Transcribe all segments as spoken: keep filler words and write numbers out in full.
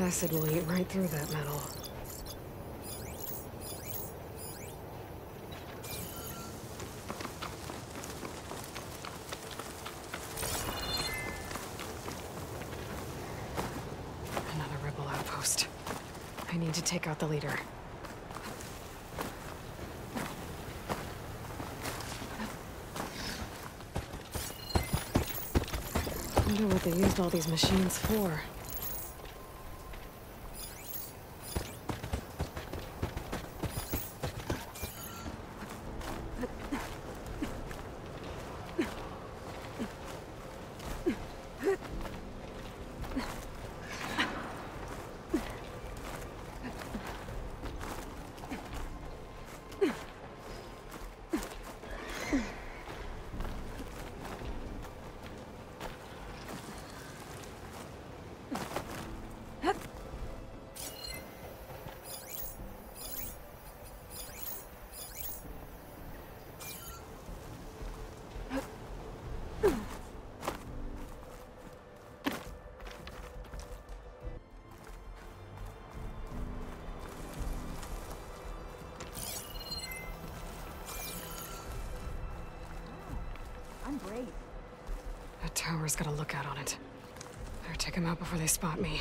Acid will eat right through that metal. Another rebel outpost. I need to take out the leader. I wonder what they used all these machines for. That tower's got a lookout on it. Better take him out before they spot me.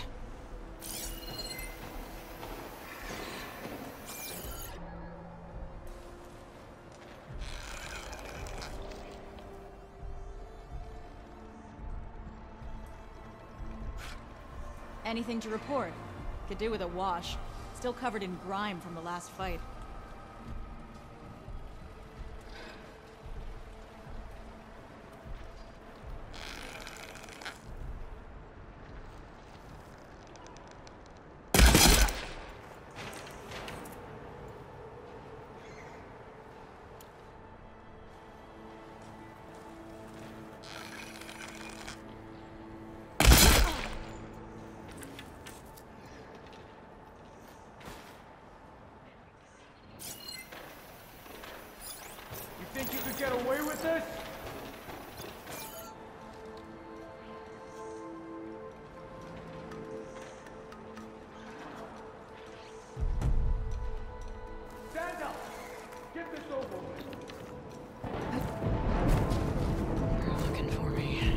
Anything to report? Could do with a wash. Still covered in grime from the last fight. Think you could get away with this? Stand up! Get this over with! They're looking for me.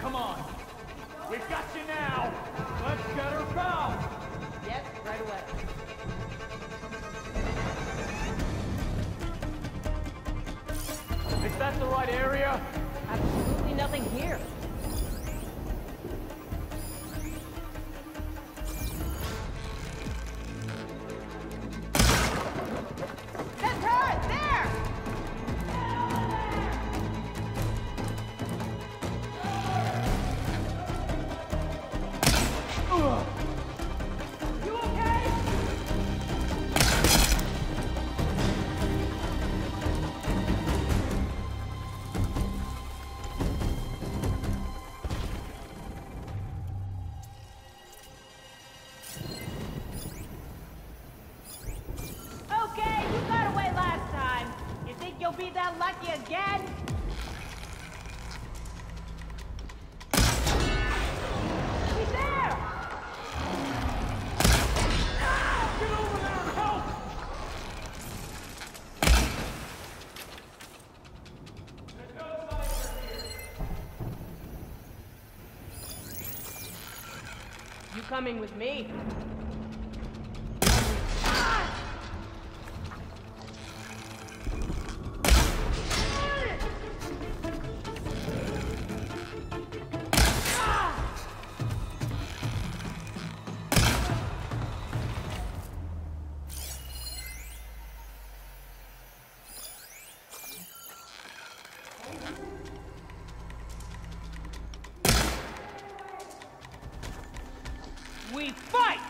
Come on! We've got you now! Let's get her found! Yes, right away. Is that the right area? Absolutely nothing here. Be that lucky again? He's there! Ah! Get over there and help! There's no fighter here. You come coming with me. We fight!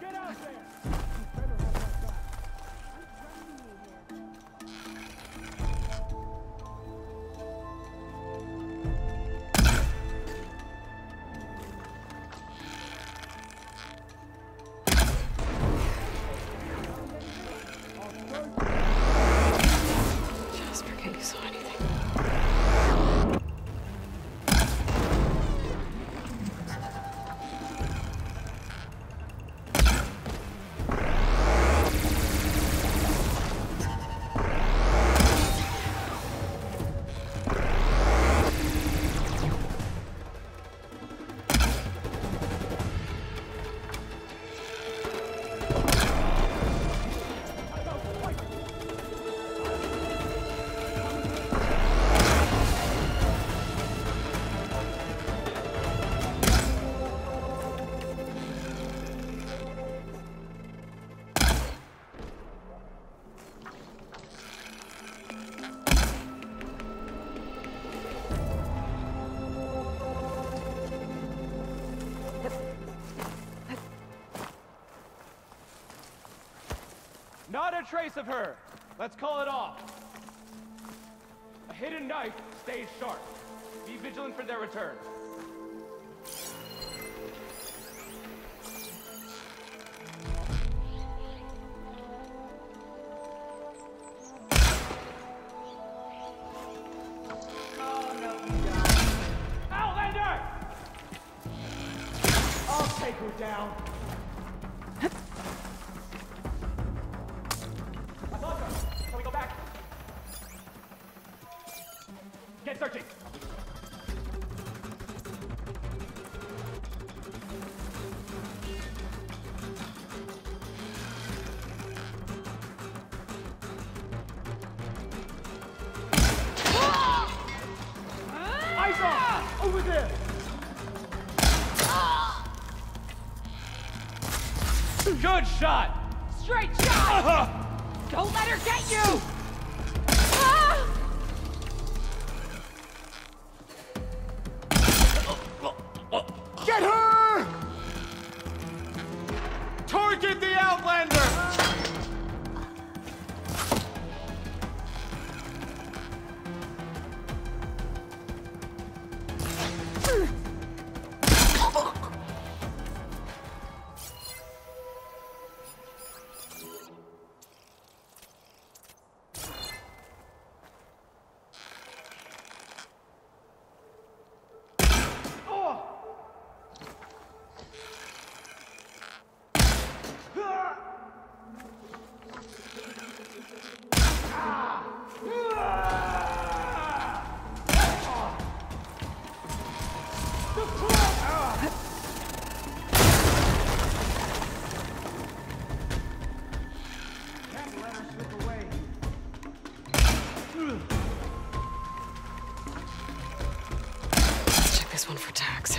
Get out there! Not a trace of her. Let's call it off. A hidden knife stays sharp. Be vigilant for their return. Oh, no, you guys. Outlander! I'll take her down. Get searching! Ah! Eyes on! Over there! Ah! Good shot! Straight shot! Uh-huh. Don't let her get you! Ah! Get her! Target the Outlander! Check this one for tags.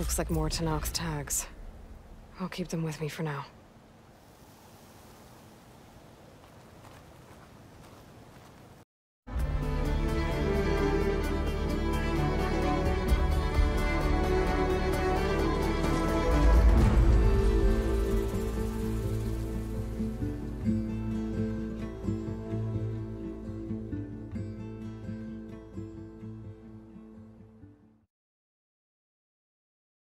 Looks like more Tanakh's tags. I'll keep them with me for now.